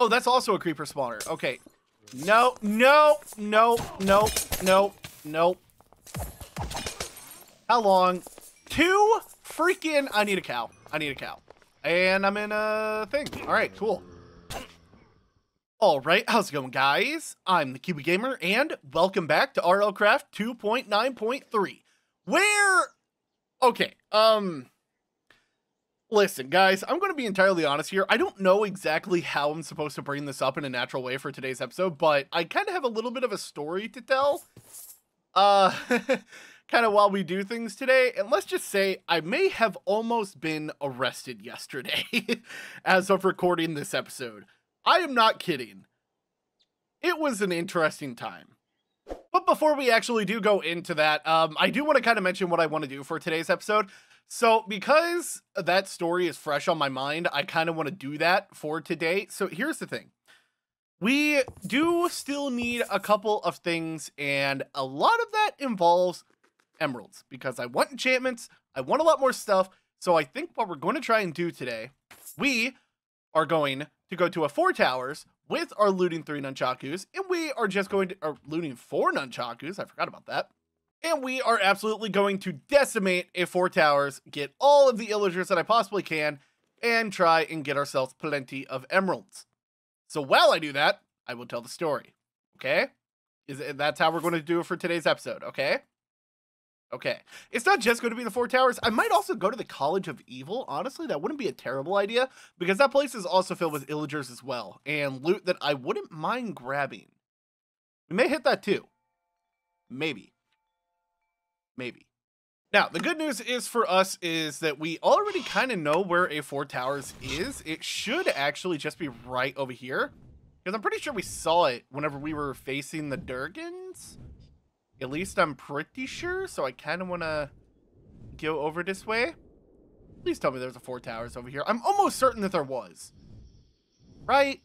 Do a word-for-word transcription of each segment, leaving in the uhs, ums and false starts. Oh, that's also a creeper spawner. Okay. No, no, no, no, no, no. How long? Two freaking... I need a cow. I need a cow. And I'm in a thing. All right, cool. All right, how's it going, guys? I'm the Kiwi Gamer, and welcome back to RLCraft two point nine point three. Where... Okay, um... Listen, guys, I'm going to be entirely honest here. I don't know exactly how I'm supposed to bring this up in a natural way for today's episode, but I kind of have a little bit of a story to tell. Uh, kind of while we do things today. And let's just say I may have almost been arrested yesterday as of recording this episode. I am not kidding. It was an interesting time. But before we actually do go into that, um, I do want to kind of mention what I want to do for today's episode. So because that story is fresh on my mind, I kind of want to do that for today. So here's the thing. We do still need a couple of things, and a lot of that involves emeralds because I want enchantments. I want a lot more stuff. So I think what we're going to try and do today, we are going to go to a Four Towers with our looting three nunchakus, and we are just going to, or looting four nunchakus. I forgot about that. And we are absolutely going to decimate a Four Towers, get all of the illagers that I possibly can, and try and get ourselves plenty of emeralds. So while I do that, I will tell the story. Okay? Is it, that's how we're going to do it for today's episode. Okay? Okay. It's not just going to be the Four Towers. I might also go to the College of Evil. Honestly, that wouldn't be a terrible idea, because that place is also filled with illagers as well, and loot that I wouldn't mind grabbing. We may hit that too. Maybe. Maybe. Now, the good news is for us is that we already kind of know where a Four Towers is. It should actually just be right over here, because I'm pretty sure we saw it whenever we were facing the Durgens. At least I'm pretty sure, so I kind of want to go over this way. Please tell me there's a Four Towers over here. I'm almost certain that there was. Right?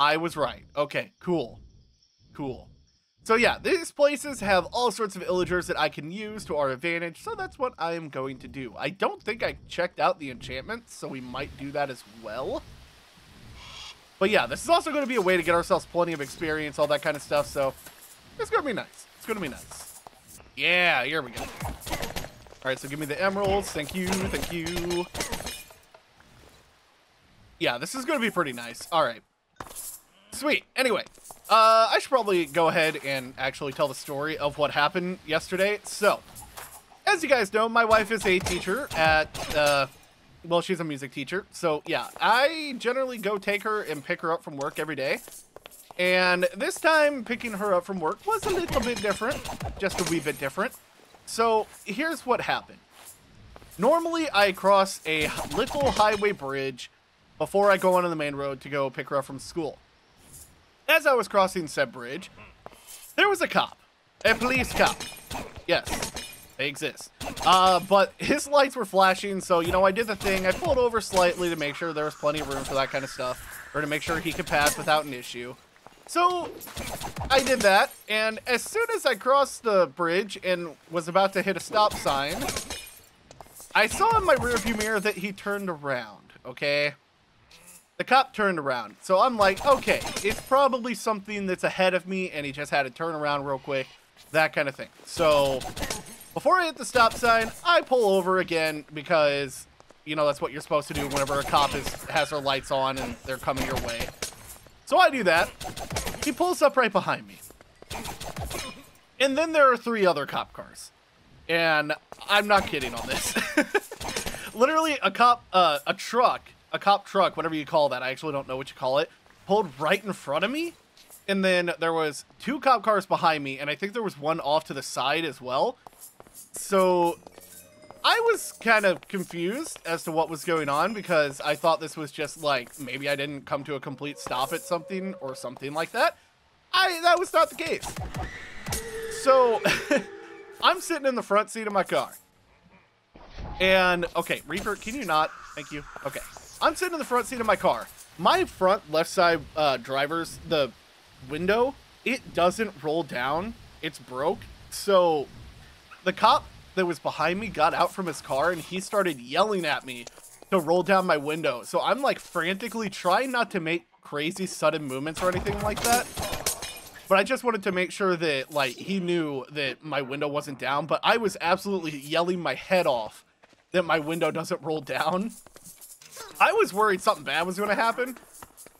I was right. Okay, cool. Cool. So yeah, these places have all sorts of illagers that I can use to our advantage, so that's what I am going to do. I don't think I checked out the enchantments, so we might do that as well. But yeah, this is also going to be a way to get ourselves plenty of experience, all that kind of stuff, so it's going to be nice. It's going to be nice. Yeah, here we go. Alright, so give me the emeralds. Thank you, thank you. Yeah, this is going to be pretty nice. Alright. Sweet. Anyway, uh, I should probably go ahead and actually tell the story of what happened yesterday. So, as you guys know, my wife is a teacher at, uh, well, she's a music teacher. So, yeah, I generally go take her and pick her up from work every day. And this time, picking her up from work was a little bit different. Just a wee bit different. So, here's what happened. Normally, I cross a little highway bridge before I go onto the main road to go pick her up from school. As I was crossing said bridge, there was a cop, a police cop. Yes, they exist. Uh, but his lights were flashing, so, you know, I did the thing. I pulled over slightly to make sure there was plenty of room for that kind of stuff, or to make sure he could pass without an issue. So I did that, and as soon as I crossed the bridge and was about to hit a stop sign, I saw in my rearview mirror that he turned around, okay? The cop turned around, so I'm like, okay, it's probably something that's ahead of me, and he just had to turn around real quick, that kind of thing. So, before I hit the stop sign, I pull over again, because, you know, that's what you're supposed to do whenever a cop is, has their lights on and they're coming your way. So I do that. He pulls up right behind me. And then there are three other cop cars. And I'm not kidding on this. Literally, a cop, uh, a truck... a cop truck, whatever you call that, I actually don't know what you call it, pulled right in front of me, and then there was two cop cars behind me, and I think there was one off to the side as well. So I was kind of confused as to what was going on, because I thought this was just like, maybe I didn't come to a complete stop at something or something like that. I that was not the case. So I'm sitting in the front seat of my car, and okay, Reaper, can you not? Thank you. Okay. I'm sitting in the front seat of my car. My front left side uh, driver's, the window, it doesn't roll down. It's broke. So the cop that was behind me got out from his car, and he started yelling at me to roll down my window. So I'm like frantically trying not to make crazy sudden movements or anything like that. But I just wanted to make sure that, like, he knew that my window wasn't down. But I was absolutely yelling my head off that my window doesn't roll down. I was worried something bad was going to happen.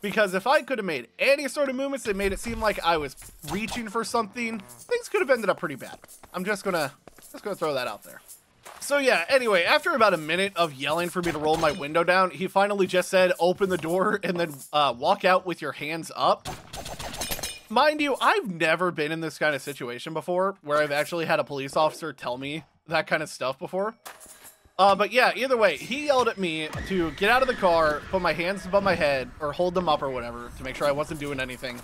Because if I could have made any sort of movements that made it seem like I was reaching for something, things could have ended up pretty bad. I'm just going to just gonna throw that out there. So yeah, anyway, after about a minute of yelling for me to roll my window down, he finally just said, open the door and then uh, walk out with your hands up. Mind you, I've never been in this kind of situation before where I've actually had a police officer tell me that kind of stuff before. Uh, but yeah, either way, he yelled at me to get out of the car, put my hands above my head, or hold them up or whatever to make sure I wasn't doing anything.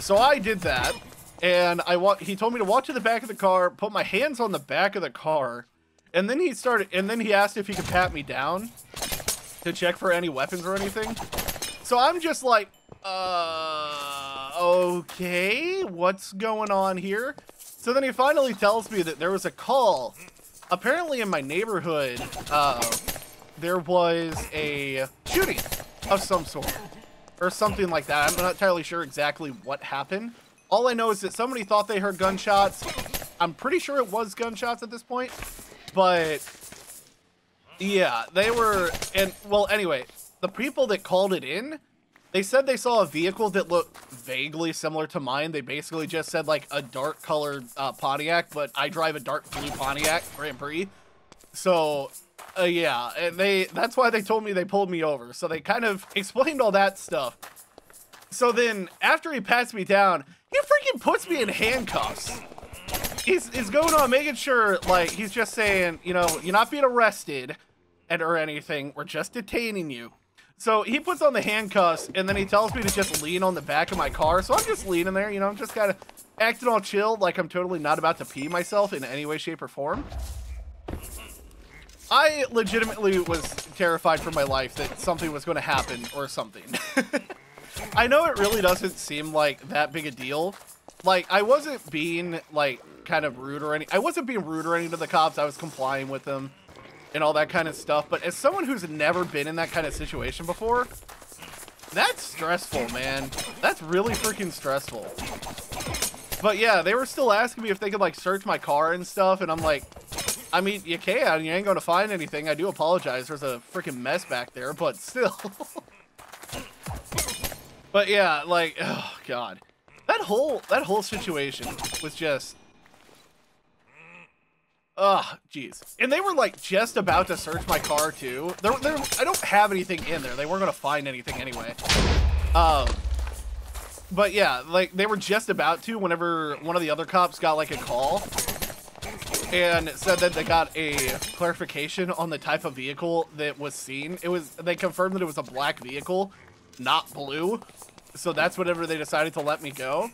So I did that, and I wa- he told me to walk to the back of the car, put my hands on the back of the car, and then he started, and then he asked if he could pat me down to check for any weapons or anything. So I'm just like, uh, okay, what's going on here? So then he finally tells me that there was a call. Apparently in my neighborhood, uh, there was a shooting of some sort or something like that. I'm not entirely sure exactly what happened. All I know is that somebody thought they heard gunshots. I'm pretty sure it was gunshots at this point, but yeah, they were, and well, anyway, the people that called it in, they said they saw a vehicle that looked vaguely similar to mine. They basically just said like a dark colored uh, Pontiac, but I drive a dark blue Pontiac Grand Prix. So uh, yeah, and they that's why they told me they pulled me over. So they kind of explained all that stuff. So then after he pats me down, he freaking puts me in handcuffs. He's, he's going on making sure, like, he's just saying, you know, you're not being arrested and or anything. We're just detaining you. So he puts on the handcuffs and then he tells me to just lean on the back of my car. So I'm just leaning there, you know, I'm just kind of acting all chill, like I'm totally not about to pee myself in any way, shape, or form. I legitimately was terrified for my life that something was going to happen or something. I know it really doesn't seem like that big a deal. Like, I wasn't being, like, kind of rude or any. I wasn't being rude or anything to the cops. I was complying with them and all that kind of stuff. But as someone who's never been in that kind of situation before, that's stressful, man. That's really freaking stressful. But yeah, they were still asking me if they could like search my car and stuff. And I'm like, I mean, you can, you ain't going to find anything. I do apologize. There's a freaking mess back there, but still. But yeah, like, oh God, that whole, that whole situation was just, oh, geez. And they were like just about to search my car too. There, there, I don't have anything in there. They weren't going to find anything anyway. Um, but yeah, like they were just about to whenever one of the other cops got like a call and said that they got a clarification on the type of vehicle that was seen. It was, they confirmed that it was a black vehicle, not blue. So that's whenever they decided to let me go.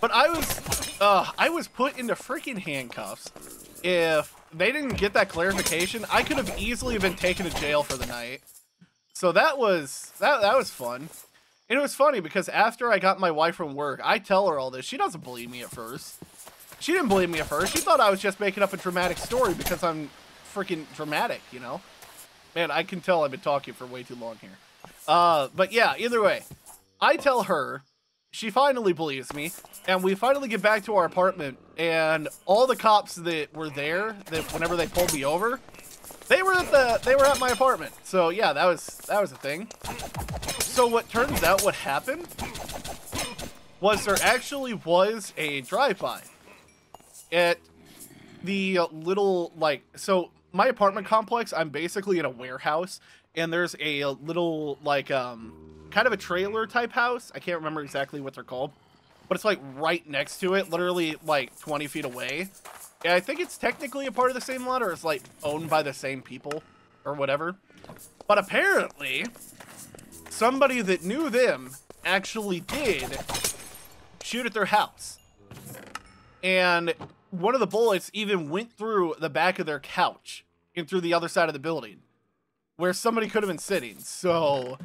But I was, uh, I was put into freaking handcuffs. If they didn't get that clarification, I could have easily been taken to jail for the night. So that was, that, that was fun. And it was funny because after I got my wife from work, I tell her all this. She doesn't believe me at first. She didn't believe me at first. She thought I was just making up a dramatic story because I'm freaking dramatic, you know? Man, I can tell I've been talking for way too long here. Uh, but yeah, either way, I tell her. She finally believes me, and we finally get back to our apartment, and all the cops that were there, that whenever they pulled me over, they were at the they were at my apartment. So yeah, that was that was a thing. So what turns out what happened was there actually was a drive-by at the little, like, so my apartment complex, I'm basically in a warehouse, and there's a little, like, um kind of a trailer type house. I can't remember exactly what they're called, but it's like right next to it, literally like twenty feet away. And I think it's technically a part of the same lot, or it's like owned by the same people or whatever. But apparently somebody that knew them actually did shoot at their house. And one of the bullets even went through the back of their couch and through the other side of the building where somebody could have been sitting. So,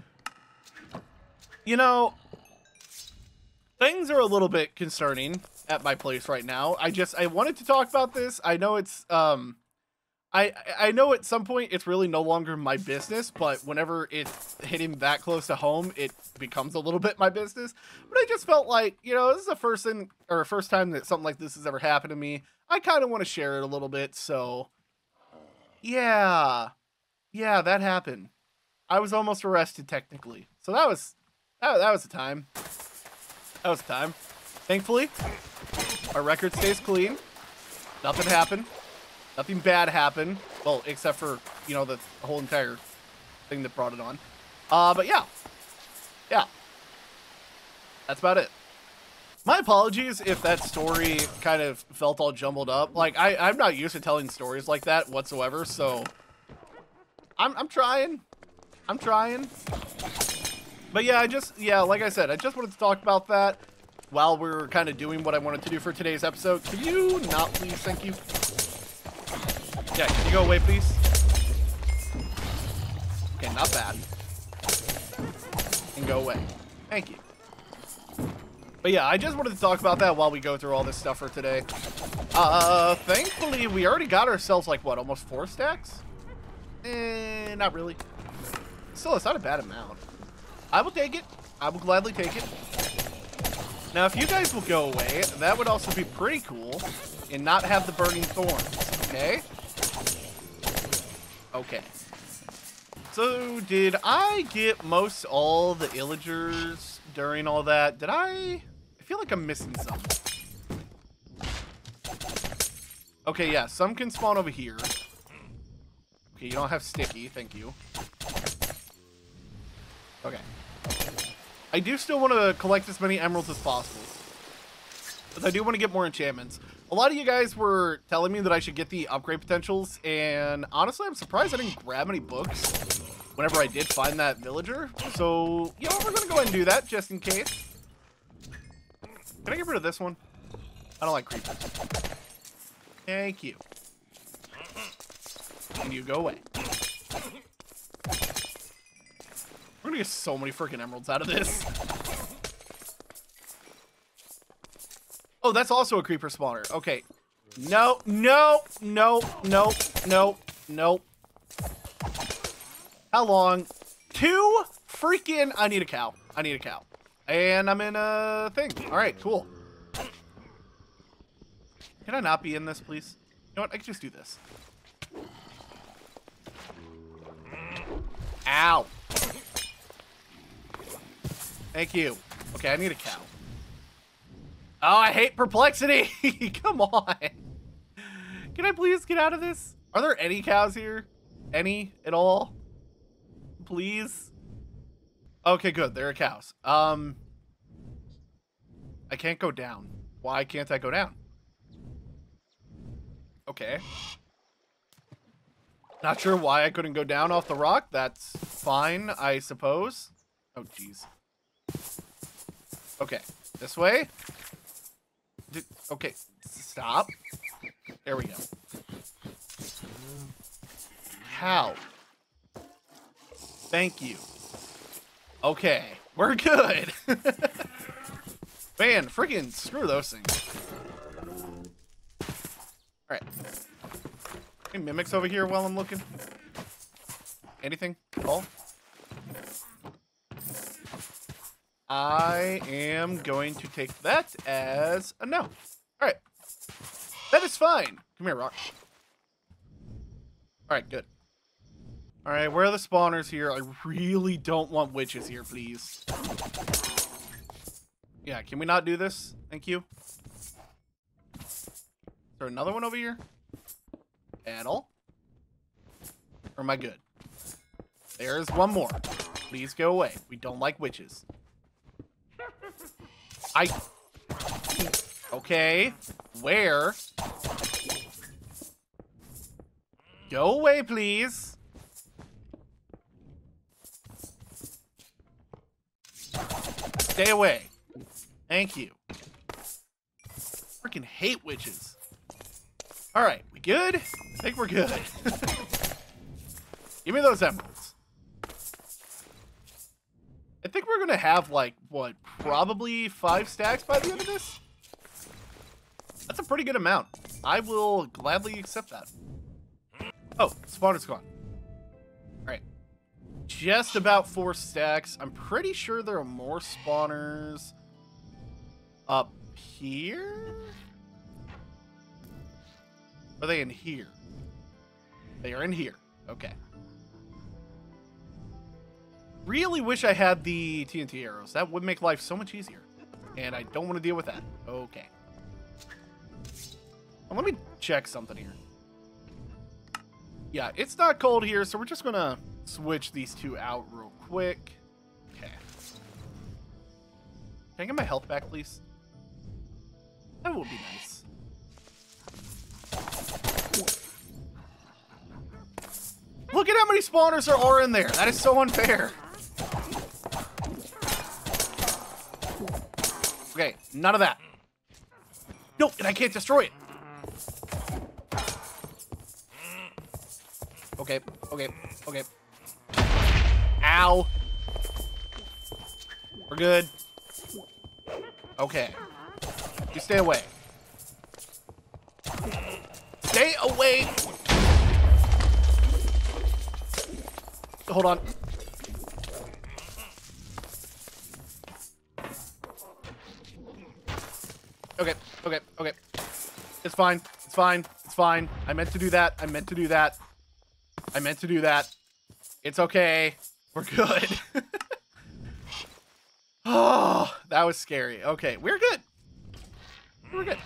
you know, things are a little bit concerning at my place right now. I just, I wanted to talk about this. I know it's, um, I I know at some point it's really no longer my business, but whenever it's hitting that close to home, it becomes a little bit my business. But I just felt like, you know, this is the first thing or first time that something like this has ever happened to me. I kind of want to share it a little bit. So yeah, yeah, that happened. I was almost arrested technically. So that was, that, that was a time. That was a time. Thankfully, our record stays clean. Nothing happened. Nothing bad happened. Well, except for, you know, the whole entire thing that brought it on. Uh, but yeah. Yeah. That's about it. My apologies if that story kind of felt all jumbled up. Like, I, I'm not used to telling stories like that whatsoever, so... I'm, I'm trying. I'm trying. But yeah, I just... Yeah, like I said, I just wanted to talk about that while we were kind of doing what I wanted to do for today's episode. Can you not please? Thank you. Yeah, can you go away, please? Okay, not bad. And go away. Thank you. But yeah, I just wanted to talk about that while we go through all this stuff for today. Uh, thankfully, we already got ourselves, like, what, almost four stacks? Eh, not really. Still, it's not a bad amount. I will take it. I will gladly take it. Now, if you guys will go away, that would also be pretty cool. And not have the burning thorns, okay? Okay. So, did I get most all the illagers during all that? Did I? I feel like I'm missing some. Okay, yeah. Some can spawn over here. Okay, you don't have sticky. Thank you. Okay. I do still want to collect as many emeralds as possible. Because I do want to get more enchantments. A lot of you guys were telling me that I should get the upgrade potentials, and honestly, I'm surprised I didn't grab any books whenever I did find that villager. So, you know, we're going to go ahead and do that, just in case. Can I get rid of this one? I don't like creepers. Thank you. And you go away. We're going to get so many freaking emeralds out of this. Oh, that's also a creeper spawner. Okay. No, no, no, no, no, no. How long? Two freaking... I need a cow. I need a cow. And I'm in a thing. All right, cool. Can I not be in this, please? You know what? I can just do this. Ow. Thank you. Okay, I need a cow. Oh, I hate perplexity. Come on. Can I please get out of this? Are there any cows here? Any at all? Please? Okay, good. There are cows. Um, I can't go down. Why can't I go down? Okay. Not sure why I couldn't go down off the rock. That's fine, I suppose. Oh, jeez. Okay. This way? Okay, stop. There we go. How? Thank you. Okay, we're good. Man, freaking screw those things. Alright. Any mimics over here while I'm looking? Anything at all? I am going to take that as a no. All right. That is fine. Come here, Rock. All right, good. All right, where are the spawners here? I really don't want witches here, please. Yeah, can we not do this? Thank you. Is there another one over here? At all? Or am I good? There's one more. Please go away. We don't like witches. I... Okay. Where? Go away, please. Stay away. Thank you. Freaking hate witches. Alright, we good? I think we're good. Give me those emeralds. I think we're going to have, like, what, probably five stacks by the end of this? That's a pretty good amount. I will gladly accept that. Oh, spawner's gone. Alright. Just about four stacks. I'm pretty sure there are more spawners up here? Are they in here? They are in here. Okay. Really wish I had the T N T arrows. That would make life so much easier. And I don't want to deal with that. Okay. Well, let me check something here. Yeah, it's not cold here, so we're just going to switch these two out real quick. Okay. Can I get my health back, please? That would be nice. Look at how many spawners there are in there. That is so unfair. Okay, none of that. No, and I can't destroy it. Okay, okay, okay. Ow. We're good. Okay. You stay away. Stay away. Hold on. Okay, okay, okay. It's fine. It's fine. It's fine. I meant to do that. I meant to do that. I meant to do that. It's okay. We're good. Oh, that was scary. Okay, we're good. We're good.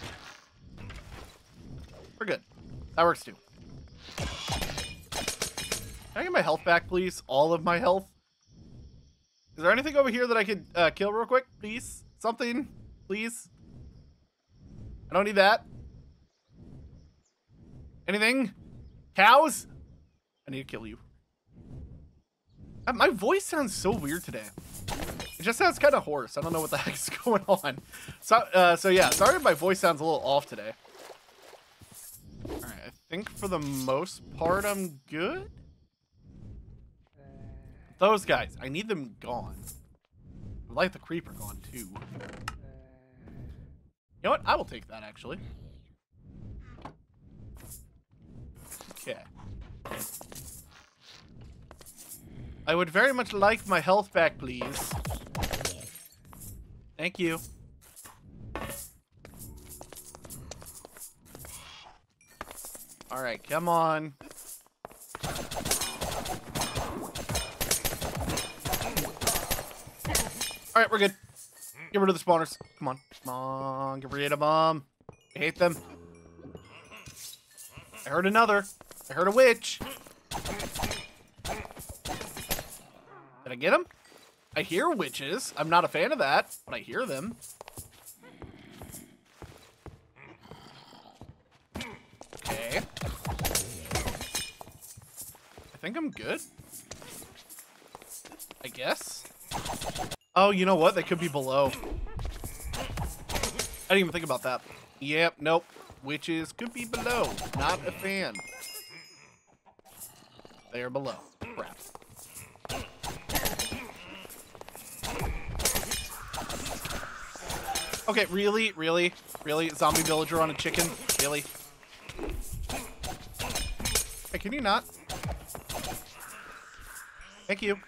We're good. That works too. Can I get my health back, please? All of my health? Is there anything over here that I could uh, kill real quick, please? Something, please? I don't need that. Anything? Cows? I need to kill you. My voice sounds so weird today. It just sounds kind of hoarse. I don't know what the heck's going on. So, uh, so yeah, sorry if my voice sounds a little off today. All right, I think for the most part I'm good. Those guys, I need them gone. I'd like the creeper gone too. You know what? I will take that actually. Okay. I would very much like my health back, please. Thank you. Alright, come on. Alright, we're good. Get rid of the spawners. Come on. Come on. Get rid of them. I hate them. I heard another. I heard a witch. Did I get them? I hear witches. I'm not a fan of that, but I hear them. Okay. I think I'm good. I guess. Oh, you know what? They could be below. I didn't even think about that. Yep, nope. Witches could be below. Not a fan. They are below. Crap. Okay, really? Really? Really? Zombie villager on a chicken? Really? Hey, can you not? Thank you.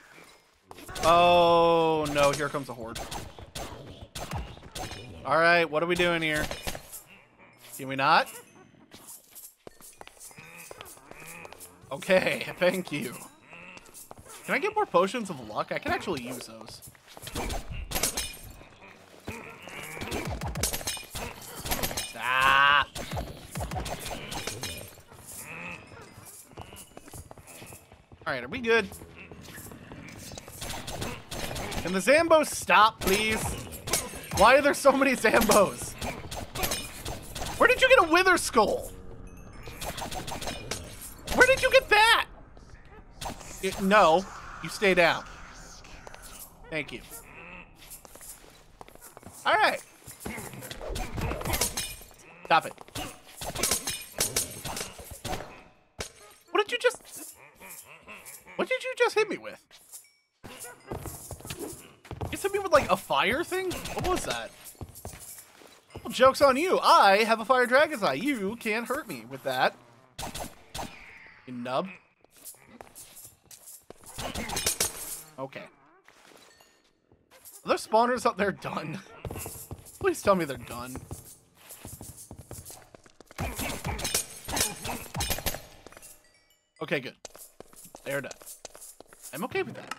Oh, no. Here comes a horde. All right, what are we doing here? Can we not? Okay, thank you. Can I get more potions of luck? I can actually use those. Ah! Alright, are we good? Can the Zambos stop, please? Why are there so many Zambos? Where did you get a wither skull? Where did you get that? It, no, you stay down. Thank you. All right. Stop it. What did you just... What did you just hit me with? You just hit me with, like, a fire thing? What was that? Well, joke's on you. I have a fire dragon's eye. You can't hurt me with that. You nub. Okay. Are there spawners up there done? Please tell me they're done. Okay, good. They're done. I'm okay with that.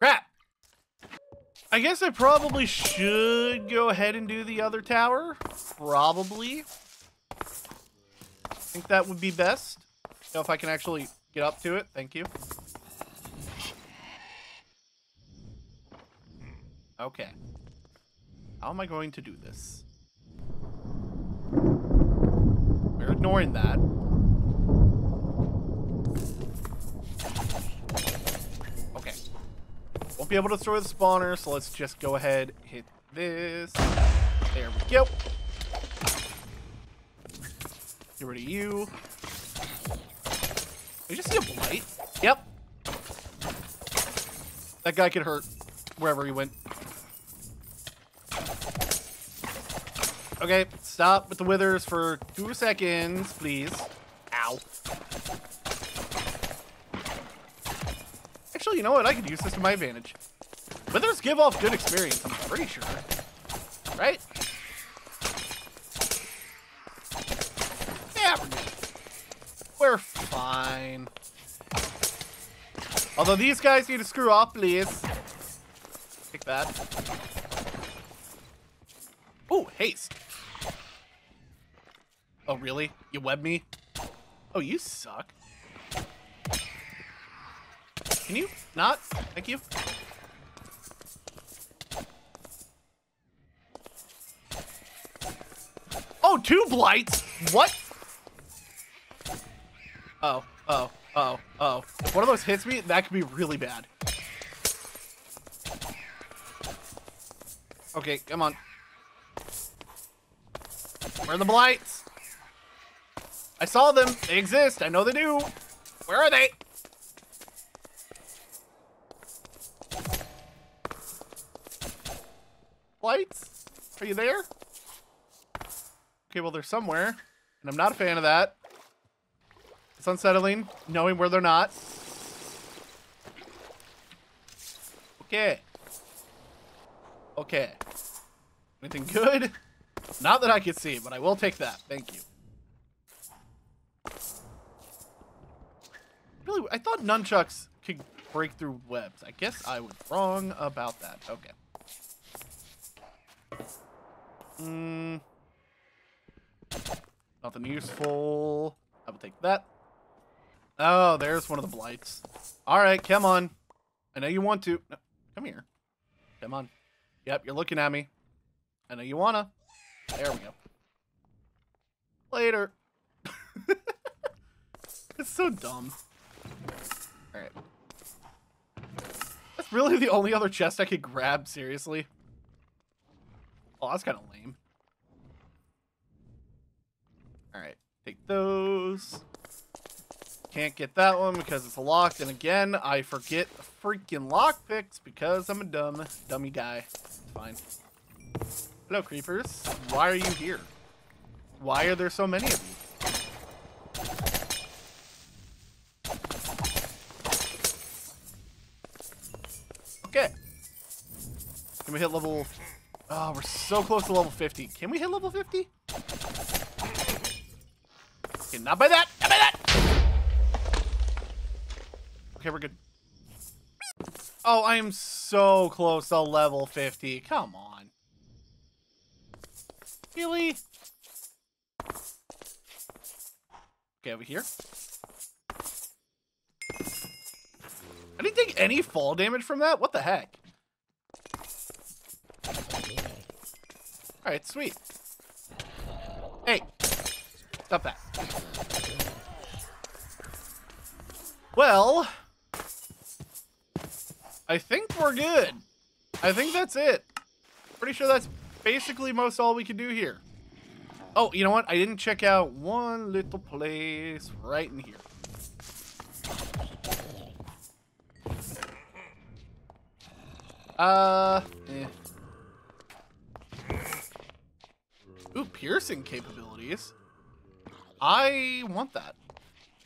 Crap! I guess I probably should go ahead and do the other tower. Probably. I think that would be best. You know, if I can actually get up to it. Thank you. Okay. How am I going to do this? We're ignoring that. Okay. Won't be able to destroy the spawner, so let's just go ahead, hit this. There we go. Get rid of you. Did you see a blight? Yep. That guy could hurt wherever he went. Okay, stop with the withers for two seconds, please. Ow. Actually, you know what? I could use this to my advantage. Withers give off good experience, I'm pretty sure. Right? Yeah, we're good. We're fine. Although these guys need to screw off, please. Take that. Oh, haste. Oh, really? You web me? Oh, you suck. Can you not? Thank you. Oh, two blights. What? Oh, oh, oh, oh. If one of those hits me, that could be really bad. Okay, come on. Where are the blights? I saw them. They exist. I know they do. Where are they? Blights? Are you there? Okay, well, they're somewhere. And I'm not a fan of that. It's unsettling knowing where they're not. Okay. Okay. Anything good? Not that I can see, but I will take that. Thank you. Really, I thought nunchucks could break through webs. I guess I was wrong about that. Okay. Mm. Nothing useful. I will take that. Oh, there's one of the blights. All right, come on. I know you want to. No, come here. Come on. Yep, you're looking at me. I know you wanna. There we go. Later. It's so dumb. Alright. That's really the only other chest I could grab, seriously. Oh, that's kind of lame. Alright. Take those. Can't get that one because it's locked. And again, I forget the freaking lockpicks because I'm a dumb, dummy guy. It's fine. Hello, creepers. Why are you here? Why are there so many of you? Okay. Can we hit level... Oh, we're so close to level fifty. Can we hit level fifty? Okay, not by that! Not by that! Okay, we're good. Oh, I am so close to level fifty. Come on. Really? Okay, over here. I didn't take any fall damage from that. What the heck? All right, sweet. Hey, stop that. Well, I think we're good. I think that's it. Pretty sure that's basically most all we can do here. Oh, you know what? I didn't check out one little place right in here. Uh, eh. Ooh, piercing capabilities. I want that.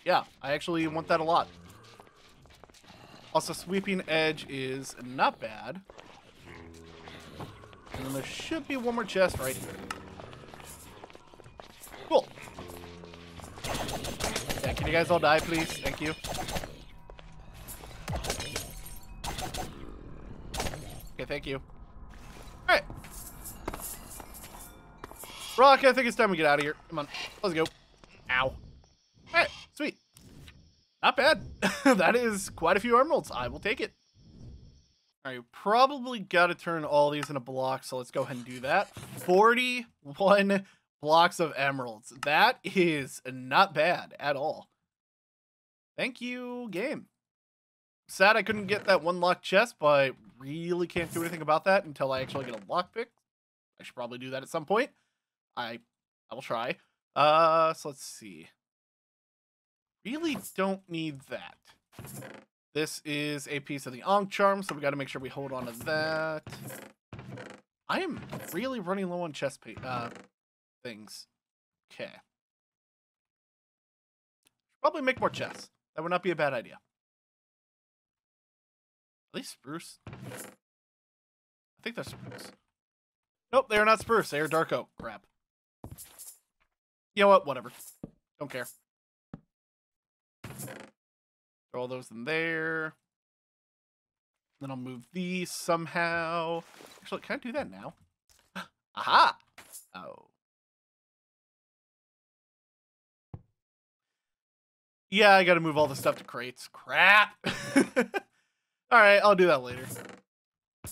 Yeah, I actually want that a lot. Also, sweeping edge is not bad. And then there should be one more chest right here. Cool. Yeah, can you guys all die, please? Thank you. Okay, thank you. Alright. Rock, I think it's time we get out of here. Come on. Let's go. Ow. Alright, sweet. Not bad. That is quite a few emeralds. I will take it. Alright, we probably gotta turn all these into blocks, so let's go ahead and do that. forty-one blocks of emeralds. That is not bad at all. Thank you, game. Sad I couldn't get that one locked chest, but I really can't do anything about that until I actually get a lockpick. I should probably do that at some point. I I will try. Uh, so let's see. Really don't need that. This is a piece of the Ankh Charm, so we got to make sure we hold on to that. I am really running low on chest pa uh, things. Okay. Probably make more chests. That would not be a bad idea. Are they spruce? I think they're spruce. Nope, they are not spruce. They are dark oak. Crap. You know what? Whatever. Don't care. Throw all those in there. Then I'll move these somehow. Actually, can I do that now? Aha! Oh. Yeah, I gotta move all this stuff to crates. Crap! All right, I'll do that later.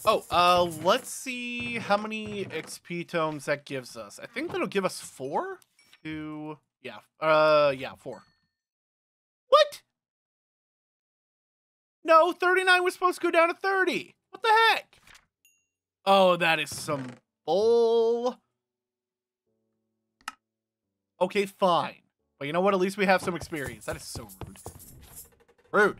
Oh, uh, let's see how many X P tomes that gives us. I think that'll give us four. Two, yeah, uh, yeah, four. What? No, thirty-nine was supposed to go down to thirty. What the heck? Oh, that is some bull. Okay, fine. But you know what? At least we have some experience. That is so rude. Rude.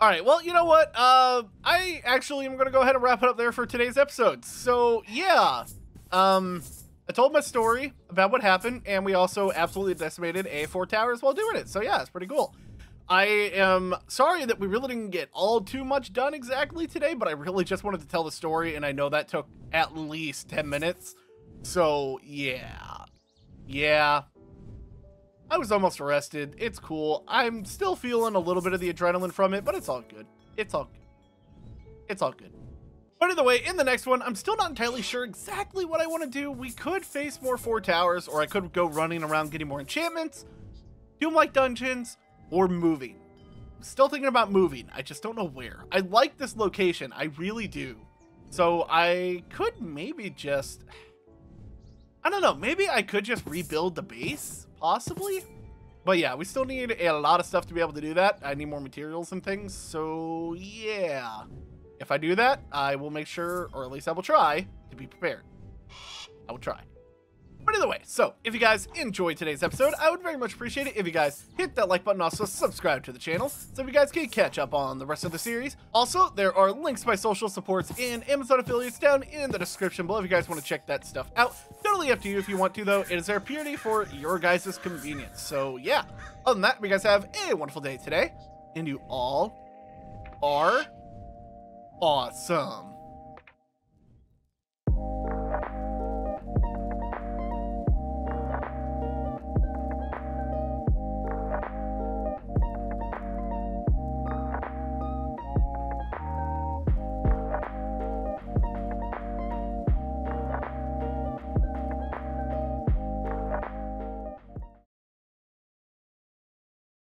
All right, well, you know what? Uh, I actually am going to go ahead and wrap it up there for today's episode. So, yeah, um, I told my story about what happened, and we also absolutely decimated a Four Towers while doing it. So, yeah, it's pretty cool. I am sorry that we really didn't get all too much done exactly today, but I really just wanted to tell the story, and I know that took at least ten minutes. So, yeah, yeah. I was almost arrested. It's cool. I'm still feeling a little bit of the adrenaline from it, but it's all good. It's all good. It's all good. But either way, in the next one, I'm still not entirely sure exactly what I want to do. We could face more Four Towers, or I could go running around getting more enchantments, Doom-like dungeons, or moving. I'm still thinking about moving. I just don't know where. I like this location. I really do. So I could maybe just... I don't know. Maybe I could just rebuild the base. Possibly, but yeah, we still need a lot of stuff to be able to do that. I need more materials and things, so yeah, if I do that, I will make sure, or at least I will try to be prepared. I will try. But either way, so if you guys enjoyed today's episode, I would very much appreciate it if you guys hit that like button, also subscribe to the channel, so if you guys can catch up on the rest of the series. Also, there are links to my social supports and Amazon affiliates down in the description below if you guys want to check that stuff out. Totally up to you if you want to, though. It is there purely for your guys' convenience. So, yeah. Other than that, you guys have a wonderful day today, and you all are awesome.